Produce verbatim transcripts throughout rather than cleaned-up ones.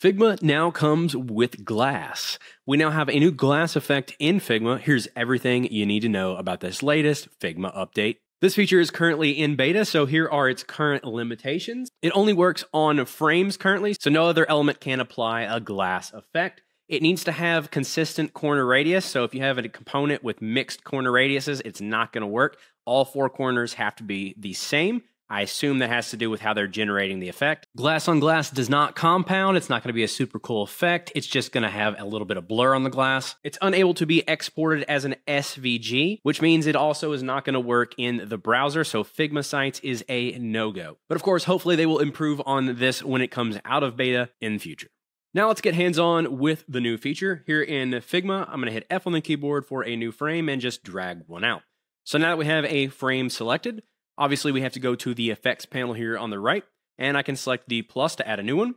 Figma now comes with glass. We now have a new glass effect in Figma. Here's everything you need to know about this latest Figma update. This feature is currently in beta, so here are its current limitations. It only works on frames currently, so no other element can apply a glass effect. It needs to have consistent corner radius, so if you have a component with mixed corner radiuses, it's not going to work. All four corners have to be the same. I assume that has to do with how they're generating the effect. Glass on glass does not compound. It's not going to be a super cool effect. It's just going to have a little bit of blur on the glass. It's unable to be exported as an S V G, which means it also is not going to work in the browser. So Figma Sites is a no-go. But of course, hopefully they will improve on this when it comes out of beta in the future. Now let's get hands-on with the new feature. Here in Figma, I'm going to hit F on the keyboard for a new frame and just drag one out. So now that we have a frame selected, obviously, we have to go to the effects panel here on the right, and I can select the plus to add a new one.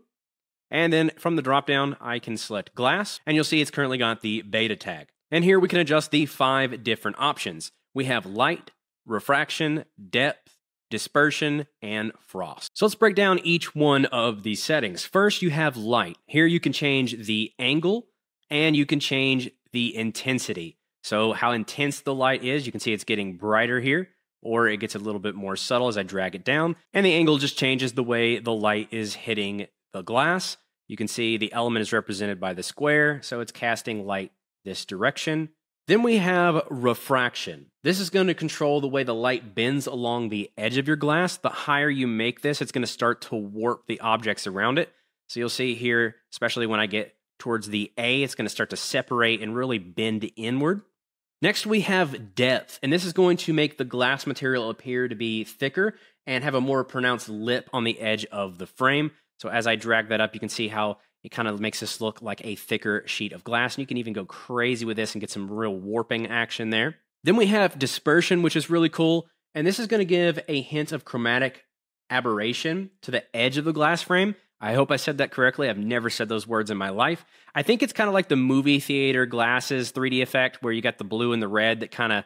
And then from the dropdown, I can select glass, and you'll see it's currently got the beta tag. And here we can adjust the five different options. We have light, refraction, depth, dispersion, and frost. So let's break down each one of these settings. First, you have light. Here you can change the angle, and you can change the intensity. So how intense the light is, you can see it's getting brighter here, or it gets a little bit more subtle as I drag it down. And the angle just changes the way the light is hitting the glass. You can see the element is represented by the square, so it's casting light this direction. Then we have refraction. This is going to control the way the light bends along the edge of your glass. The higher you make this, it's going to start to warp the objects around it. So you'll see here, especially when I get towards the A, it's going to start to separate and really bend inward. Next, we have depth, and this is going to make the glass material appear to be thicker and have a more pronounced lip on the edge of the frame. So as I drag that up, you can see how it kind of makes this look like a thicker sheet of glass. And you can even go crazy with this and get some real warping action there. Then we have dispersion, which is really cool. And this is going to give a hint of chromatic aberration to the edge of the glass frame. I hope I said that correctly. I've never said those words in my life. I think it's kind of like the movie theater glasses three D effect where you got the blue and the red that kind of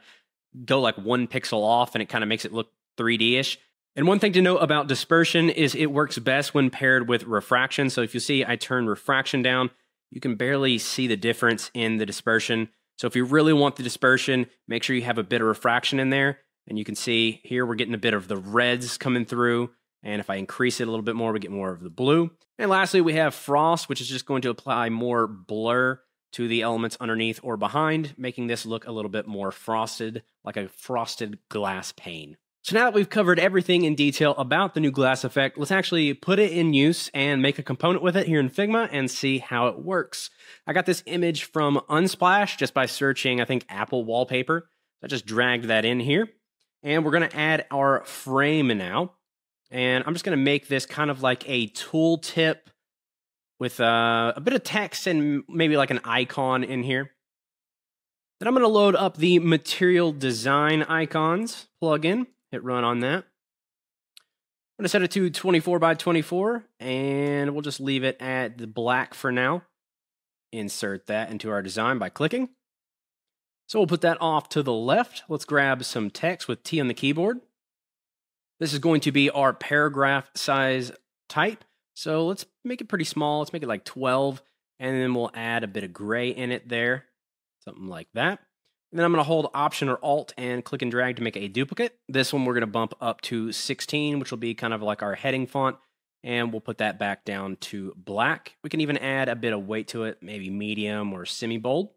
go like one pixel off and it kind of makes it look three D-ish. And one thing to note about dispersion is it works best when paired with refraction. So if you see I turn refraction down, you can barely see the difference in the dispersion. So if you really want the dispersion, make sure you have a bit of refraction in there. And you can see here we're getting a bit of the reds coming through. And if I increase it a little bit more, we get more of the blue. And lastly, we have frost, which is just going to apply more blur to the elements underneath or behind, making this look a little bit more frosted, like a frosted glass pane. So now that we've covered everything in detail about the new glass effect, let's actually put it in use and make a component with it here in Figma and see how it works. I got this image from Unsplash just by searching, I think, Apple wallpaper. I just dragged that in here. And we're going to add our frame now. And I'm just going to make this kind of like a tool tip with uh, a bit of text and maybe like an icon in here. Then I'm going to load up the Material Design icons plugin, hit run on that. I'm going to set it to twenty-four by twenty-four, and we'll just leave it at the black for now. Insert that into our design by clicking. So we'll put that off to the left. Let's grab some text with T on the keyboard. This is going to be our paragraph size type. So let's make it pretty small. Let's make it like twelve, and then we'll add a bit of gray in it there, something like that. And then I'm going to hold Option or Alt and click and drag to make a duplicate. This one we're going to bump up to sixteen, which will be kind of like our heading font, and we'll put that back down to black. We can even add a bit of weight to it, maybe medium or semi-bold.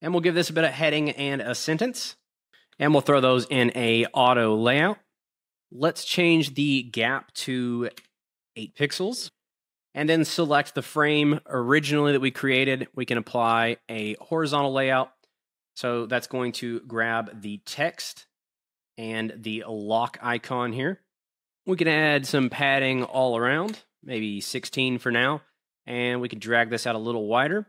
And we'll give this a bit of heading and a sentence. And we'll throw those in a auto layout. Let's change the gap to eight pixels and then select the frame originally that we created. We can apply a horizontal layout. So that's going to grab the text and the lock icon here. We can add some padding all around, maybe sixteen for now, and we can drag this out a little wider.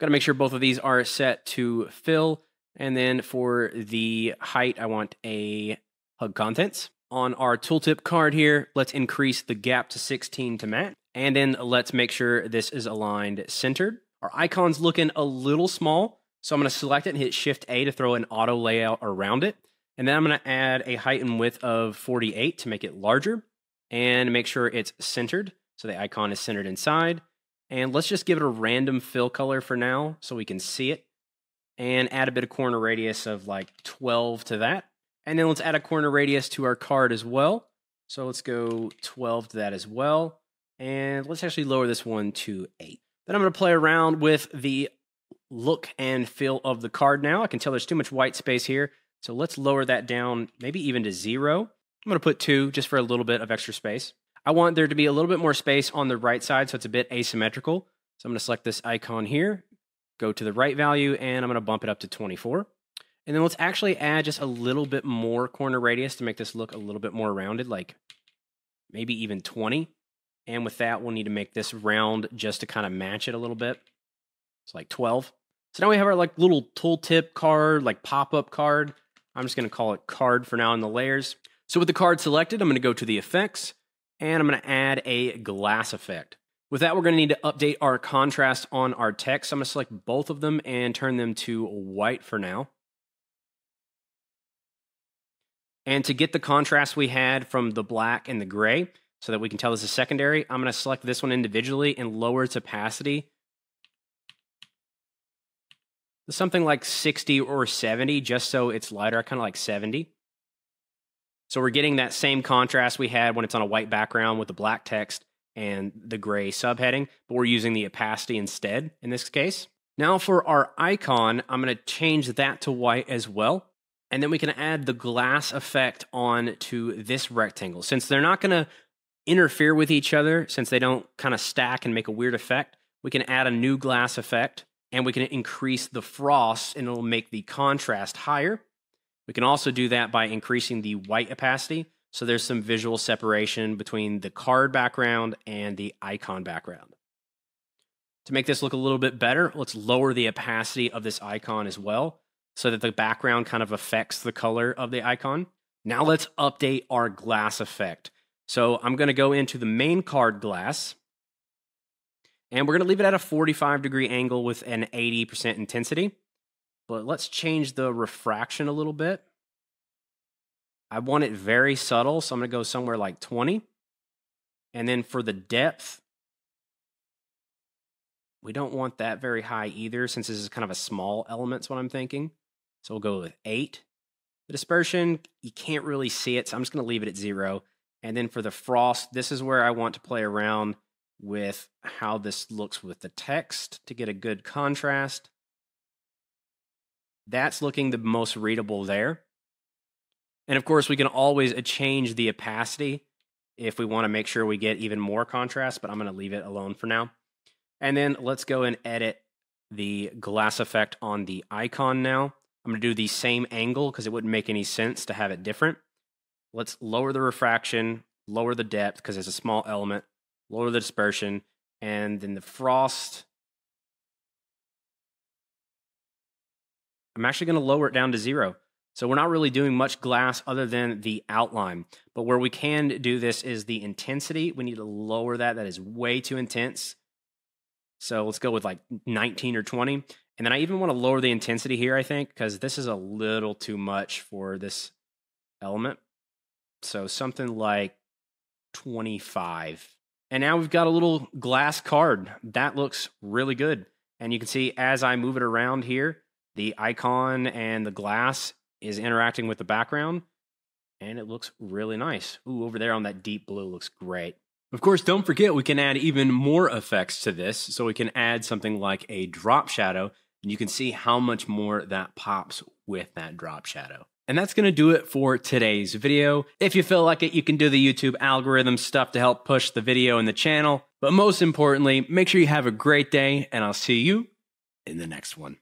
Got to make sure both of these are set to fill. And then for the height, I want a hug contents. On our tooltip card here, let's increase the gap to sixteen to match. And then let's make sure this is aligned centered. Our icon's looking a little small, so I'm going to select it and hit Shift A to throw an auto layout around it. And then I'm going to add a height and width of forty-eight to make it larger and make sure it's centered. So the icon is centered inside. And let's just give it a random fill color for now so we can see it. And add a bit of corner radius of like twelve to that. And then let's add a corner radius to our card as well. So let's go twelve to that as well. And let's actually lower this one to eight. Then I'm going to play around with the look and feel of the card now. I can tell there's too much white space here. So let's lower that down, maybe even to zero. I'm going to put two just for a little bit of extra space. I want there to be a little bit more space on the right side, so it's a bit asymmetrical. So I'm going to select this icon here, go to the right value, and I'm going to bump it up to twenty-four. And then let's actually add just a little bit more corner radius to make this look a little bit more rounded, like maybe even twenty. And with that, we'll need to make this round just to kind of match it a little bit. It's like twelve. So now we have our like little tooltip card, like pop-up card. I'm just going to call it card for now in the layers. So with the card selected, I'm going to go to the effects, and I'm going to add a glass effect. With that, we're going to need to update our contrast on our text. So I'm going to select both of them and turn them to white for now. And to get the contrast we had from the black and the gray, so that we can tell this is secondary, I'm going to select this one individually and lower its opacity to something like sixty or seventy, just so it's lighter. I kind of like seventy. So we're getting that same contrast we had when it's on a white background with the black text and the gray subheading, but we're using the opacity instead in this case. Now for our icon, I'm going to change that to white as well. And then we can add the glass effect on to this rectangle. Since they're not going to interfere with each other, since they don't kind of stack and make a weird effect, we can add a new glass effect, and we can increase the frost, and it'll make the contrast higher. We can also do that by increasing the white opacity, so there's some visual separation between the card background and the icon background. To make this look a little bit better, let's lower the opacity of this icon as well, so that the background kind of affects the color of the icon. Now let's update our glass effect. So I'm going to go into the main card glass, and we're going to leave it at a forty-five degree angle with an eighty percent intensity. But let's change the refraction a little bit. I want it very subtle, so I'm going to go somewhere like twenty. And then for the depth, we don't want that very high either, since this is kind of a small element, is what I'm thinking. So we'll go with eight. The dispersion, you can't really see it, so I'm just going to leave it at zero. And then for the frost, this is where I want to play around with how this looks with the text to get a good contrast. That's looking the most readable there. And of course, we can always change the opacity if we want to make sure we get even more contrast, but I'm going to leave it alone for now. And then let's go and edit the glass effect on the icon now. I'm going to do the same angle because it wouldn't make any sense to have it different. Let's lower the refraction, lower the depth because it's a small element, lower the dispersion, and then the frost. I'm actually going to lower it down to zero. So we're not really doing much glass other than the outline. But where we can do this is the intensity. We need to lower that. That is way too intense. So let's go with like nineteen or twenty. And then I even want to lower the intensity here, I think, because this is a little too much for this element. So something like twenty-five. And now we've got a little glass card. That looks really good. And you can see as I move it around here, the icon and the glass is interacting with the background. And it looks really nice. Ooh, over there on that deep blue looks great. Of course, don't forget we can add even more effects to this. So we can add something like a drop shadow, and you can see how much more that pops with that drop shadow. And that's going to do it for today's video. If you feel like it, you can do the YouTube algorithm stuff to help push the video and the channel. But most importantly, make sure you have a great day, and I'll see you in the next one.